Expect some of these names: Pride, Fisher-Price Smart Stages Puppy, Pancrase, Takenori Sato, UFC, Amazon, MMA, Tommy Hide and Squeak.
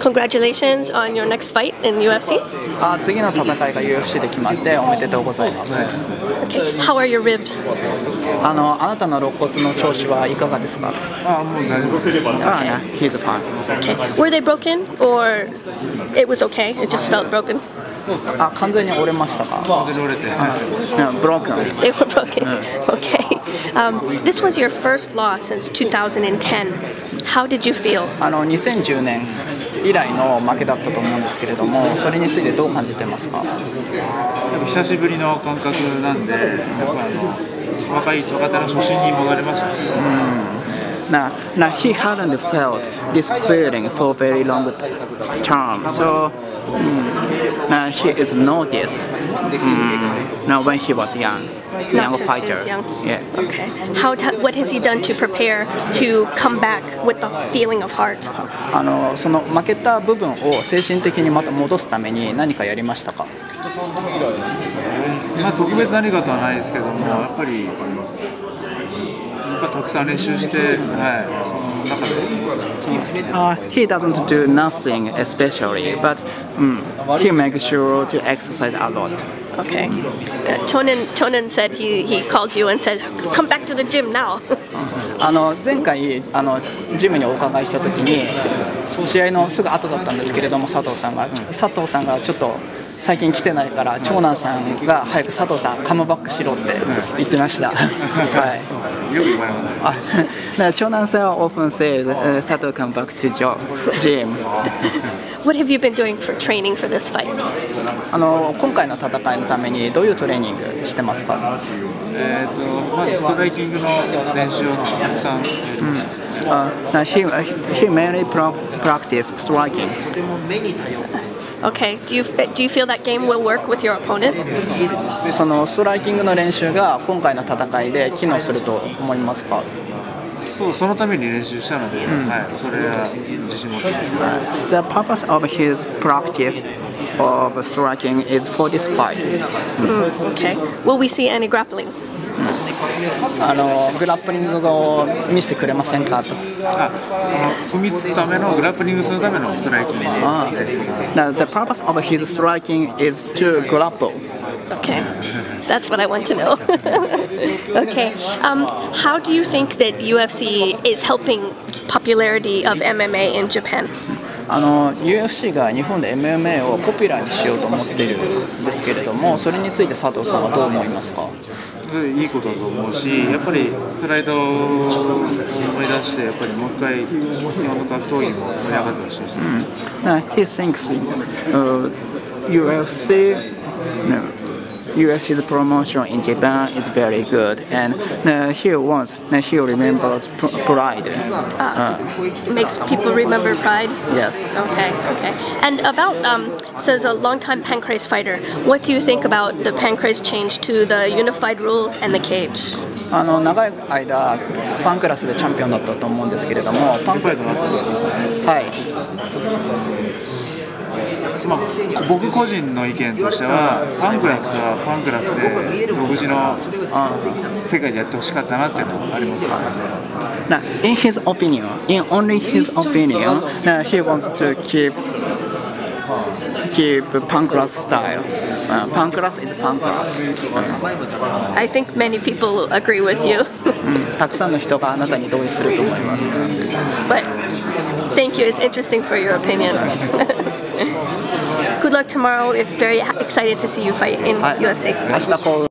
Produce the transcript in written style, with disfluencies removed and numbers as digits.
Congratulations on your next fight in UFC. Okay. How are your ribs? Yeah, he's a fan. Okay. Were they broken or it was okay? It just felt broken? Broken. They were broken. Okay. This was your first loss since 2010. How did you feel? 2010年 以来の負けだったと思うんですけれども、それについてどう感じてますか？久しぶりの感覚なんで、やっぱ若手の初心に戻りました。Now he hadn't felt this feeling for very long time, so now he is noticed. Now when he was young. Young fighter. Yeah. Okay. What has he done to prepare to come back with the feeling of heart? その負けた部分を精神的にまた戻すために何かやりましたか？特別何かとはないですけども、やっぱりたくさん練習して、He doesn't do nothing especially, but he makes sure to exercise a lot. Okay. Chonin said he called you and said, "Come back to the gym now." 前回ジムにお伺いしたときに試合のすぐ後だったんですけれども佐藤さんがちょっと最近来てないから長男さんが早く佐藤さんカムバックしろって言ってました。はい。長男さん often says, "佐藤 come back to gym." What have you been doing for training for this fight? 今回の戦いのためにどういうトレーニングしてますか？まずストライキングの練習をたくさん。He mainly practices striking. Okay. Do you feel that game will work with your opponent? そのストライキングの練習が今回の戦いで機能すると思いますか？The purpose of his practice of striking is for this fight. Okay. Will we see any grappling? グラップリングを見せてくれませんかと。踏みつくためのグラップリングするためのストライキング。The purpose of his striking is to grapple. Okay, that's what I want to know. Okay, how do you think that UFC is helping popularity of MMA in Japan? UFC が日本で MMA をポピュラーにしようと思っているんですけれども、それについて佐藤さんはどう思いますか？いいことだと思うし、やっぱりプライドを思い出して、やっぱりもう一回日本の格闘技も盛り上がってほしいです。He thinks UFC's promotion in Japan is very good, and he remembers Pride. Makes people remember Pride? Yes. Okay, okay. And about, says a long-time Pancrase fighter, what do you think about the Pancrase change to the unified rules and the cage? 長い間パンクラスでチャンピオンだったと思うんですけれども、パンクラスだったんですね。はい。僕個人の意見としてはパンクラスはパンクラスで独自の世界でやってほしかったなっていうのがありますからね。In his opinion, in only his opinion, he wants to keep Pancrase style. Pancrase is Pancrase. I think many people agree with you. たくさんの人があなたに同意すると思います。But thank you. It's interesting for your opinion. Good luck tomorrow. We're very excited to see you fight in UFC.